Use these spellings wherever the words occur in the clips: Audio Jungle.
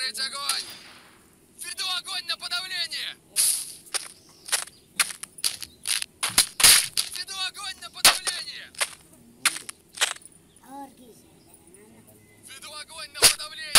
Прикрыть огонь! Веду огонь на подавление! Веду огонь на подавление! Веду огонь на подавление!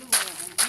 Hello,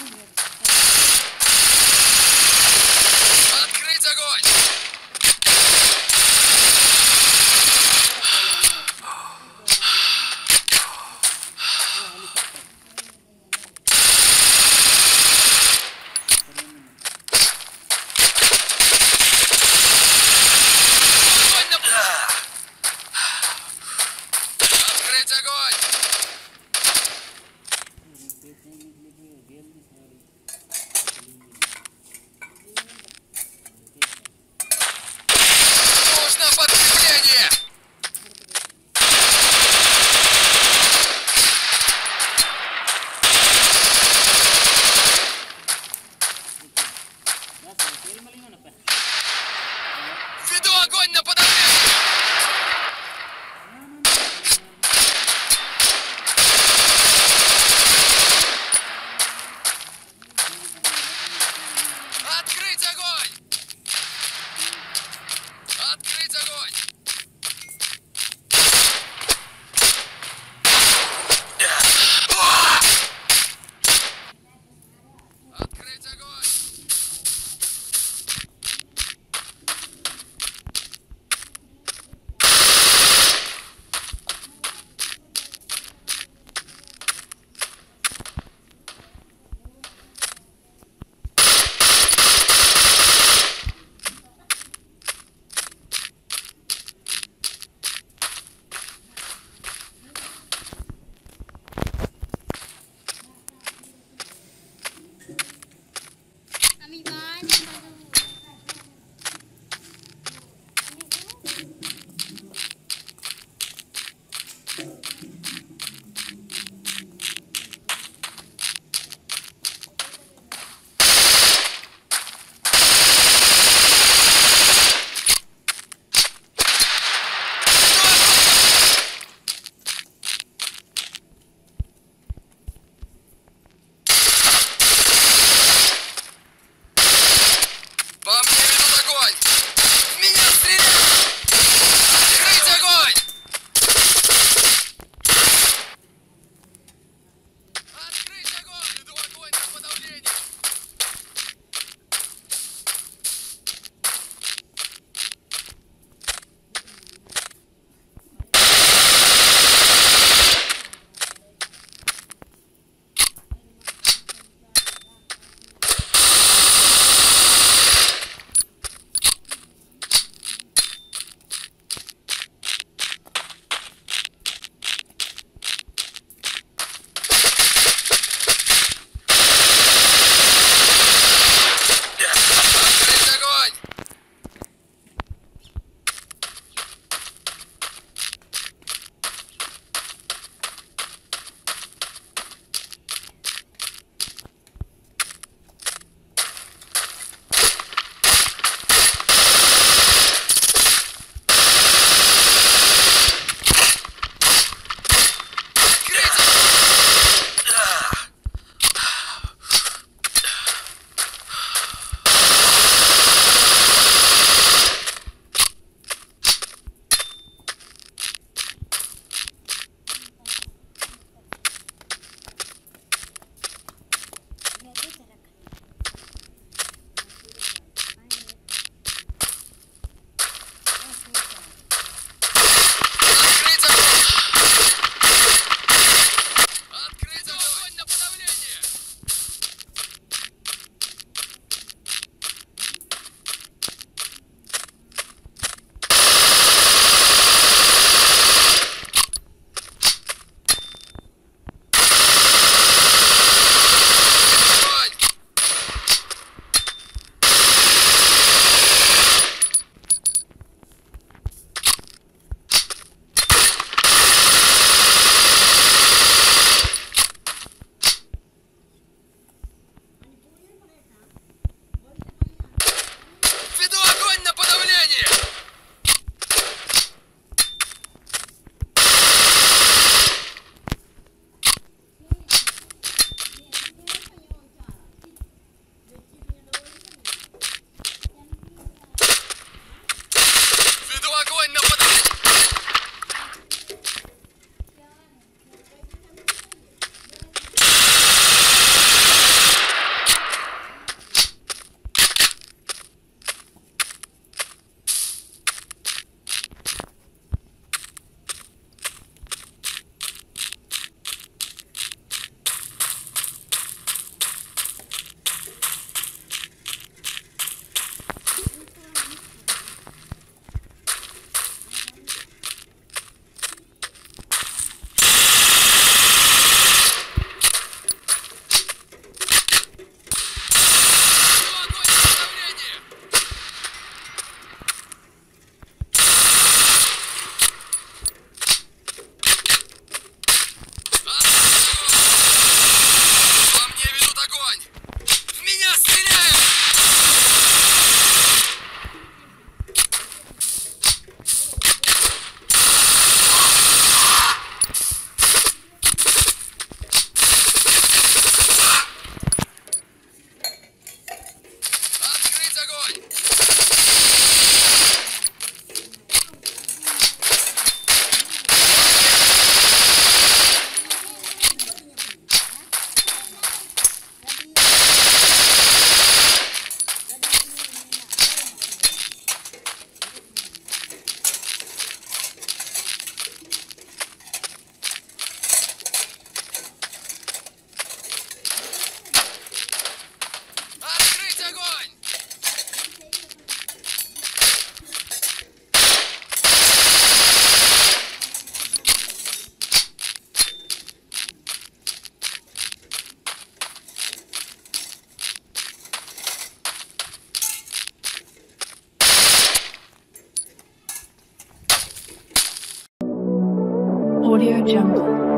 Audio Jungle.